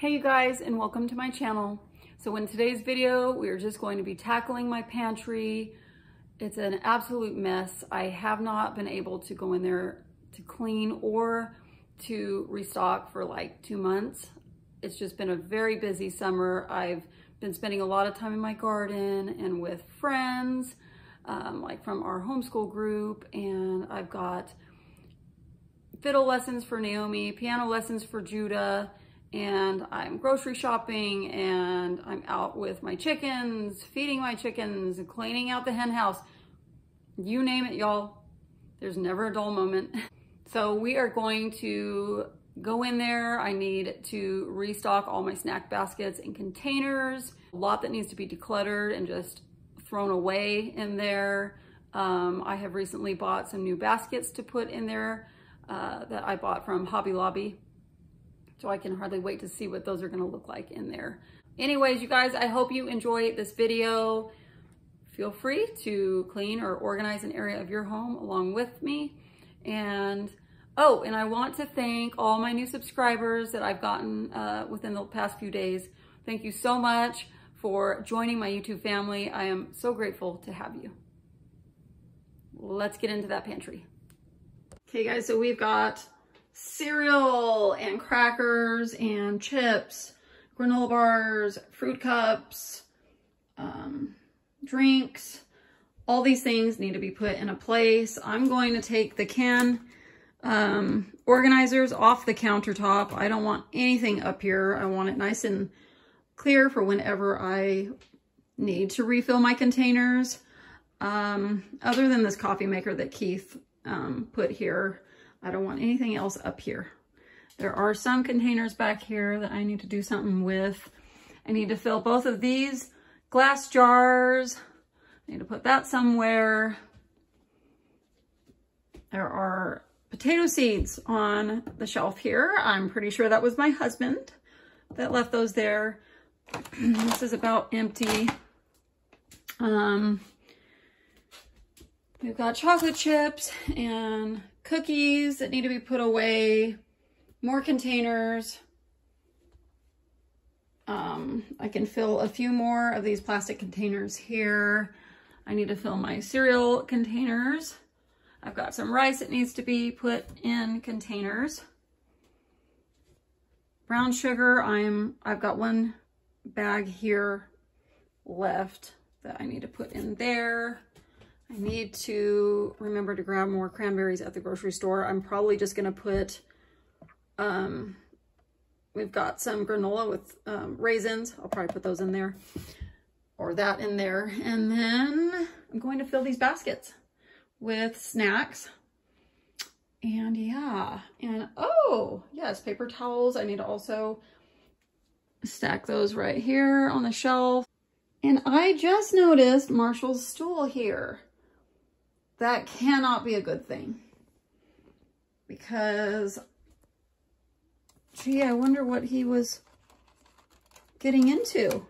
Hey you guys, and welcome to my channel. So in today's video, we are just going to be tackling my pantry. It's an absolute mess. I have not been able to go in there to clean or to restock for like 2 months. It's just been a very busy summer. I've been spending a lot of time in my garden and with friends, like from our homeschool group, and I've got fiddle lessons for Naomi, piano lessons for Judah, and I'm grocery shopping, and I'm out with my chickens, feeding my chickens, and cleaning out the hen house. You name it, y'all. There's never a dull moment. So we are going to go in there. I need to restock all my snack baskets and containers. A lot that needs to be decluttered and just thrown away in there. I have recently bought some new baskets to put in there that I bought from Hobby Lobby. So I can hardly wait to see what those are gonna look like in there. Anyways, you guys, I hope you enjoy this video. Feel free to clean or organize an area of your home along with me. And I want to thank all my new subscribers that I've gotten within the past few days. Thank you so much for joining my YouTube family. I am so grateful to have you. Let's get into that pantry. Okay guys, so we've got cereal and crackers and chips, granola bars, fruit cups, drinks. All these things need to be put in a place. I'm going to take the can organizers off the countertop. I don't want anything up here. I want it nice and clear for whenever I need to refill my containers. Other than this coffee maker that Keith put here, I don't want anything else up here. There are some containers back here that I need to do something with. I need to fill both of these glass jars. I need to put that somewhere. There are potato seeds on the shelf here. I'm pretty sure that was my husband that left those there. This is about empty. We've got chocolate chips and cookies that need to be put away, more containers. I can fill a few more of these plastic containers here. I need to fill my cereal containers. I've got some rice that needs to be put in containers. Brown sugar, I've got one bag here left that I need to put in there. I need to remember to grab more cranberries at the grocery store. I'm probably just gonna put, we've got some granola with raisins. I'll probably put those in there or that in there. And then I'm going to fill these baskets with snacks. And yeah, and oh, yes, paper towels. I need to also stack those right here on the shelf. And I just noticed Marshall's stool here. That cannot be a good thing because, gee, I wonder what he was getting into.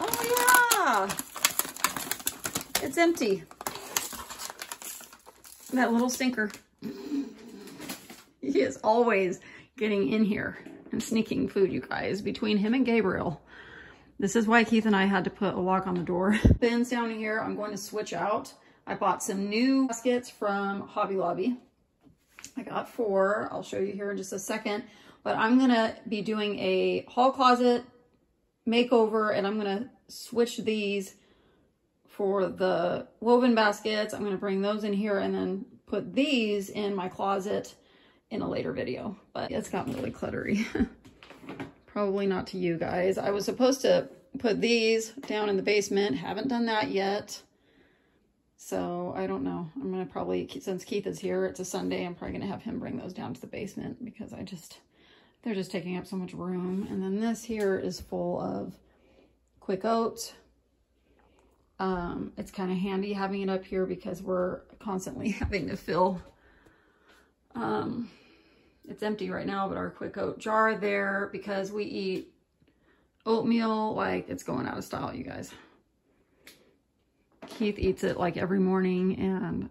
Oh yeah, it's empty. That little stinker. He is always getting in here and sneaking food, you guys, between him and Gabriel. This is why Keith and I had to put a lock on the door. Bins down here, I'm going to switch out. I bought some new baskets from Hobby Lobby. I got 4, I'll show you here in just a second, but I'm gonna be doing a hall closet makeover and I'm gonna switch these for the woven baskets. I'm gonna bring those in here and then put these in my closet in a later video, but it's gotten really cluttery. Probably not to you guys. I was supposed to put these down in the basement. Haven't done that yet. So I don't know. I'm going to probably, since Keith is here, it's a Sunday, I'm probably going to have him bring those down to the basement because they're just taking up so much room. And then this here is full of quick oats. It's kind of handy having it up here because we're constantly having to fill, it's empty right now, but our quick oat jar there because we eat oatmeal like it's going out of style, you guys. Keith eats it like every morning and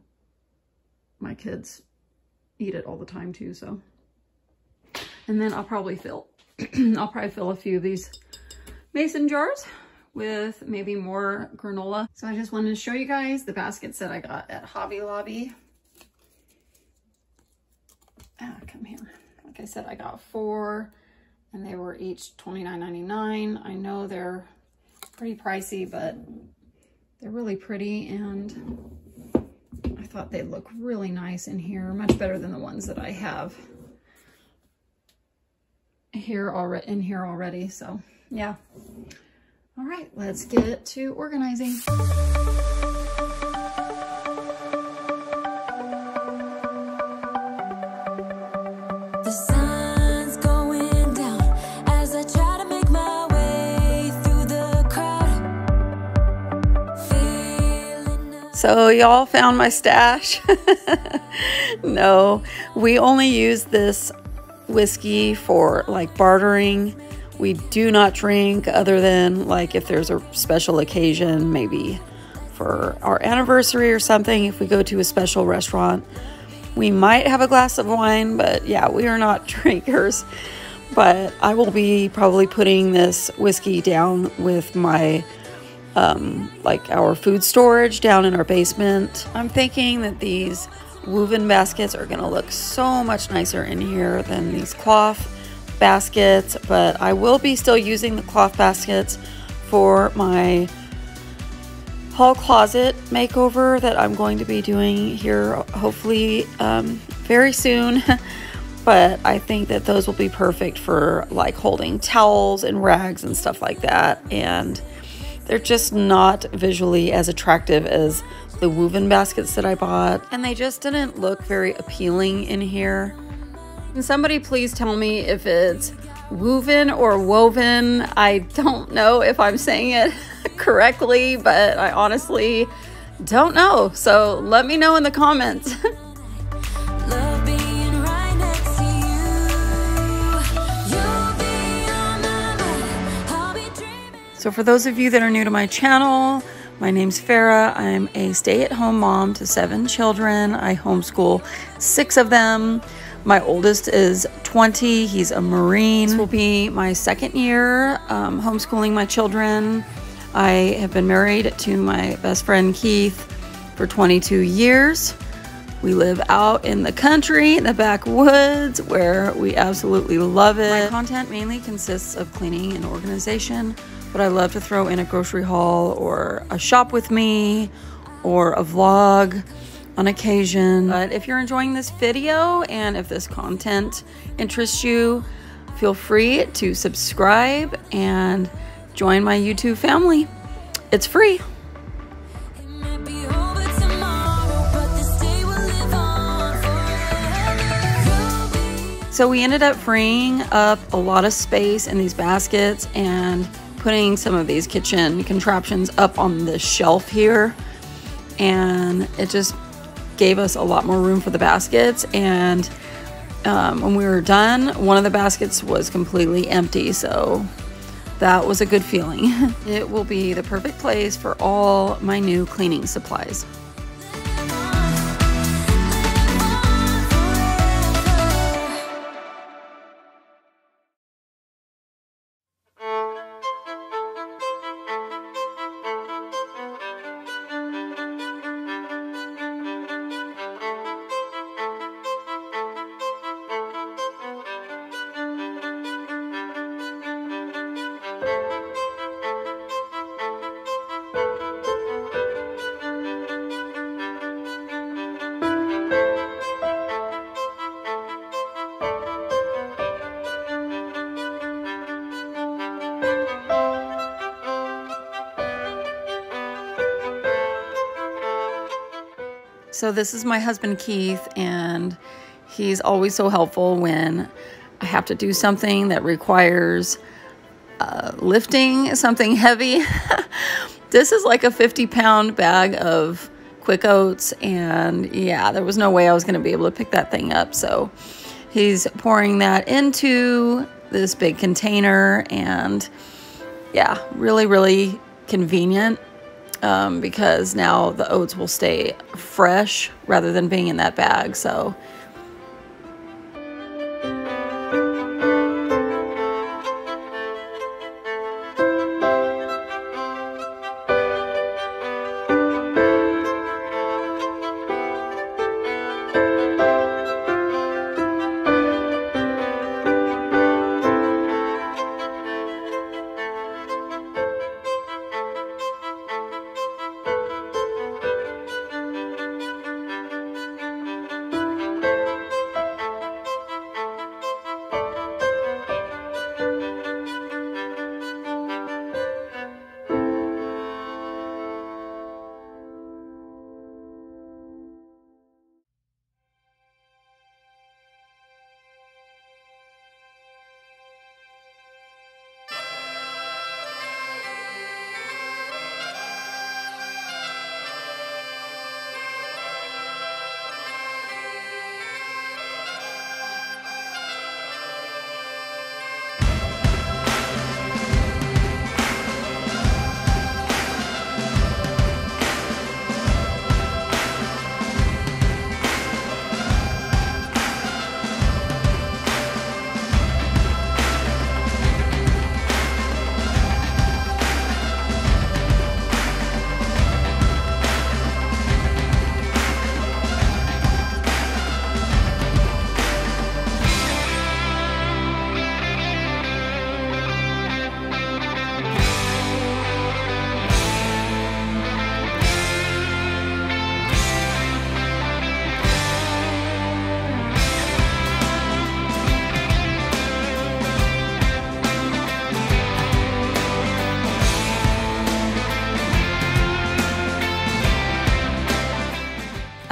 my kids eat it all the time too, so. And then I'll probably fill a few of these mason jars with maybe more granola. So I just wanted to show you guys the baskets that I got at Hobby Lobby. Come here. Like I said, I got 4 and they were each $29.99. I know they're pretty pricey, but they're really pretty and I thought they look really nice in here, much better than the ones that I have here already so yeah. All right, let's get to organizing. So y'all found my stash? No, we only use this whiskey for like bartering. We do not drink other than like if there's a special occasion, maybe for our anniversary or something. If we go to a special restaurant, we might have a glass of wine, but yeah, we are not drinkers. But I will be probably putting this whiskey down with my like our food storage down in our basement. I'm thinking that these woven baskets are gonna look so much nicer in here than these cloth baskets, but I will be still using the cloth baskets for my hall closet makeover that I'm going to be doing here hopefully very soon. But I think that those will be perfect for like holding towels and rags and stuff like that, and they're just not visually as attractive as the woven baskets that I bought, and they just didn't look very appealing in here. Can somebody please tell me if it's woven or woven? I don't know if I'm saying it correctly, but I honestly don't know. So let me know in the comments. So for those of you that are new to my channel, my name's Farah. I'm a stay-at-home mom to 7 children. I homeschool 6 of them. My oldest is 20. He's a Marine. This will be my second year homeschooling my children. I have been married to my best friend Keith for 22 years. We live out in the country, in the backwoods, where we absolutely love it. My content mainly consists of cleaning and organization, but I love to throw in a grocery haul or a shop with me or a vlog on occasion. But if you're enjoying this video and if this content interests you, feel free to subscribe and join my YouTube family. It's free. So we ended up freeing up a lot of space in these baskets and putting some of these kitchen contraptions up on this shelf here, and it just gave us a lot more room for the baskets. And when we were done, one of the baskets was completely empty, so that was a good feeling. It will be the perfect place for all my new cleaning supplies. So this is my husband, Keith, and he's always so helpful when I have to do something that requires lifting something heavy. This is like a 50-pound bag of Quick Oats, and yeah, there was no way I was going to be able to pick that thing up. So he's pouring that into this big container, and yeah, really, really convenient. Because now the oats will stay fresh rather than being in that bag, so.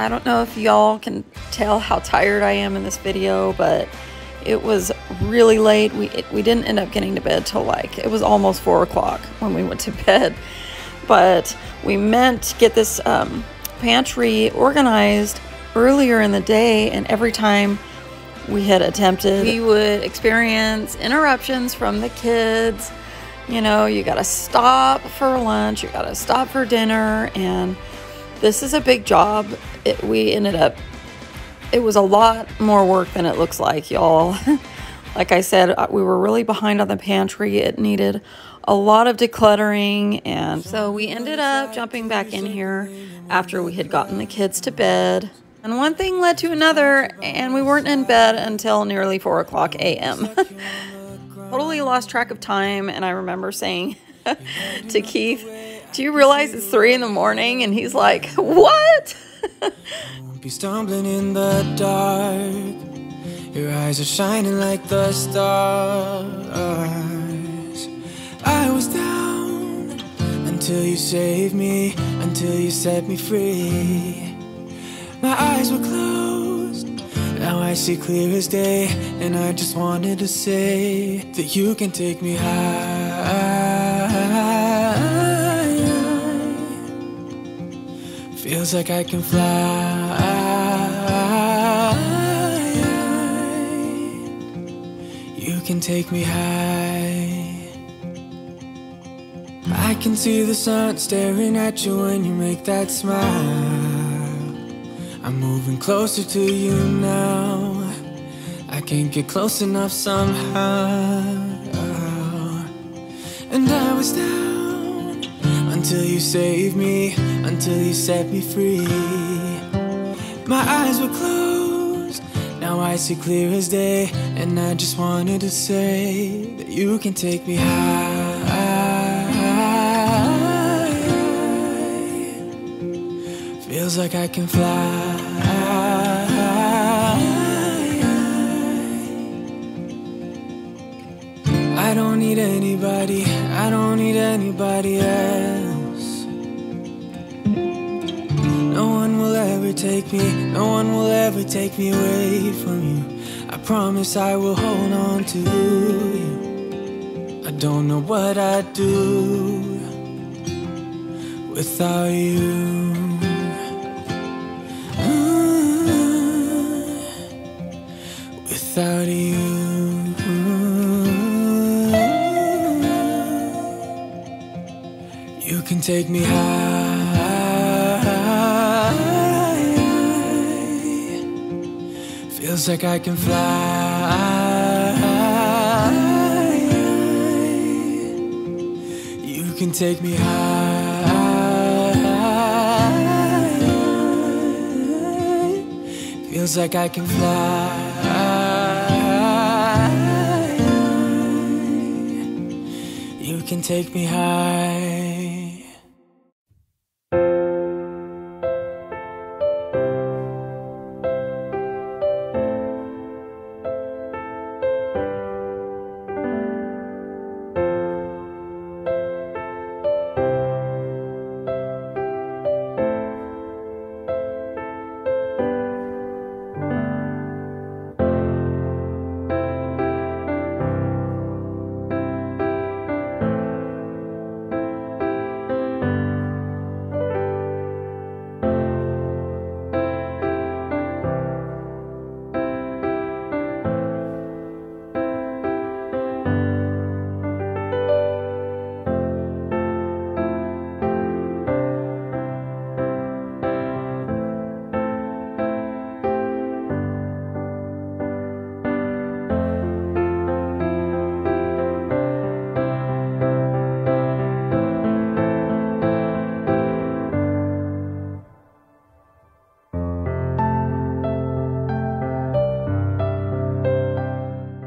I don't know if y'all can tell how tired I am in this video, but it was really late. We didn't end up getting to bed till like, it was almost 4 o'clock when we went to bed, but we meant to get this pantry organized earlier in the day, and every time we had attempted, we would experience interruptions from the kids. You know, you gotta stop for lunch, you gotta stop for dinner, and this is a big job. It was a lot more work than it looks like, y'all. Like I said, we were really behind on the pantry. It needed a lot of decluttering, and so we ended up jumping back in here after we had gotten the kids to bed. And one thing led to another, and we weren't in bed until nearly 4 o'clock a.m. Totally lost track of time, and I remember saying to Keith, "Do you realize it's 3 in the morning?" And he's like, "What?" Be stumbling in the dark. Your eyes are shining like the stars. I was down until you saved me, until you set me free. My eyes were closed. Now I see clear as day, and I just wanted to say that you can take me high. Feels like I can fly. You can take me high. I can see the sun staring at you when you make that smile. I'm moving closer to you now. I can't get close enough somehow. And I was down until you saved me, until you set me free. My eyes were closed. Now I see clear as day, and I just wanted to say that you can take me high. Feels like I can fly. I don't need anybody, I don't need anybody else. No one will ever take me, no one will ever take me away from you. I promise I will hold on to you. I don't know what I'd do without you. Without you, you can take me high. Feels like I can fly. You can take me high. Feels like I can fly. Can take me high.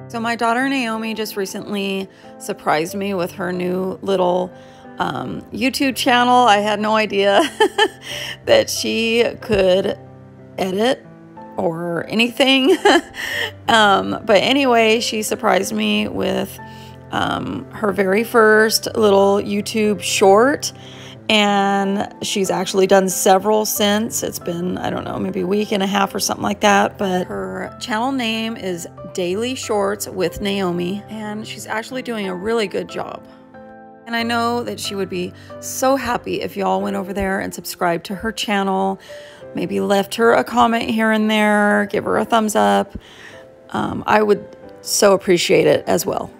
So my daughter Naomi just recently surprised me with her new little YouTube channel. I had no idea that she could edit or anything. But anyway, she surprised me with her very first little YouTube short. and she's actually done several since. It's been, I don't know, maybe a week and a half or something like that, but her channel name is Daily Shorts with Naomi, and she's actually doing a really good job. And I know that she would be so happy if y'all went over there and subscribed to her channel, maybe left her a comment here and there, give her a thumbs up. I would so appreciate it as well.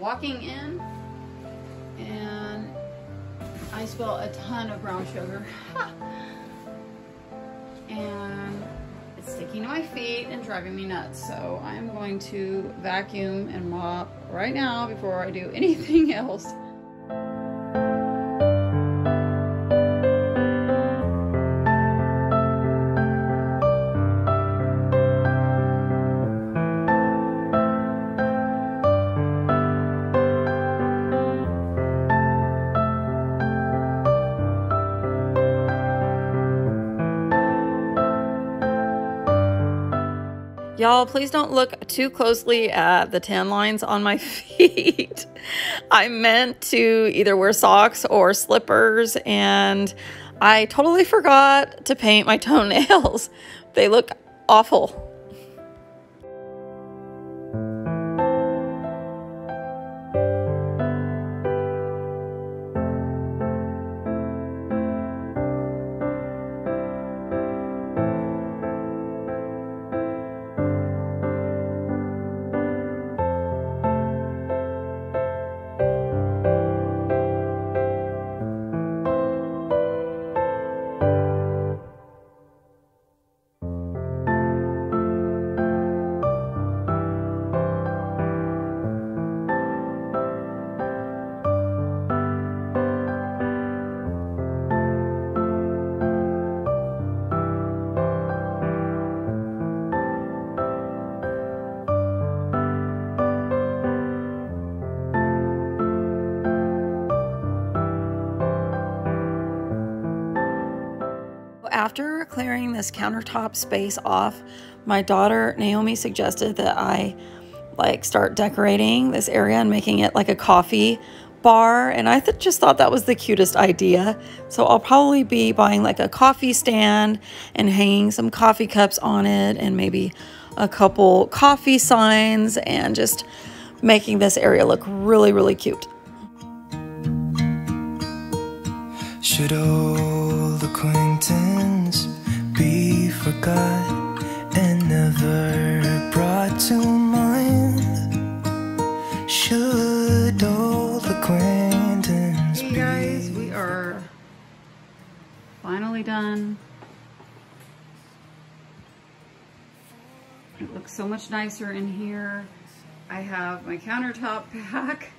Walking in, and I spilled a ton of brown sugar and it's sticking to my feet and driving me nuts, so I'm going to vacuum and mop right now before I do anything else. Y'all, please don't look too closely at the tan lines on my feet. I meant to either wear socks or slippers, and I totally forgot to paint my toenails. They look awful. After clearing this countertop space off, my daughter Naomi suggested that I start decorating this area and making it like a coffee bar, and I just thought that was the cutest idea. So I'll probably be buying like a coffee stand and hanging some coffee cups on it and maybe a couple coffee signs, and just making this area look really, really cute. Should old acquaintance be forgot and never brought to mind? Should old acquaintance be... Hey guys, we are finally done. It looks so much nicer in here. I have my countertop back.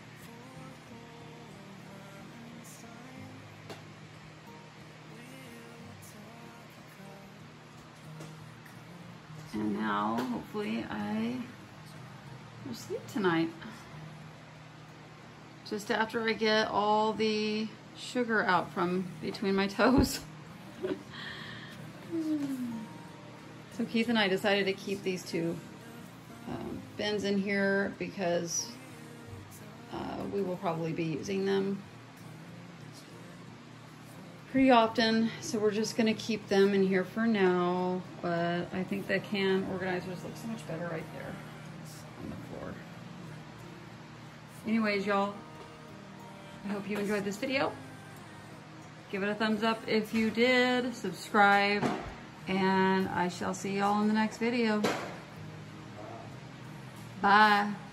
And now, hopefully, I will sleep tonight. Just after I get all the sugar out from between my toes. So Keith and I decided to keep these two bins in here because we will probably be using them pretty often, so we're just gonna keep them in here for now, but I think the can organizers look so much better right there on the floor. Anyways, y'all, I hope you enjoyed this video. Give it a thumbs up if you did, subscribe, and I shall see y'all in the next video. Bye.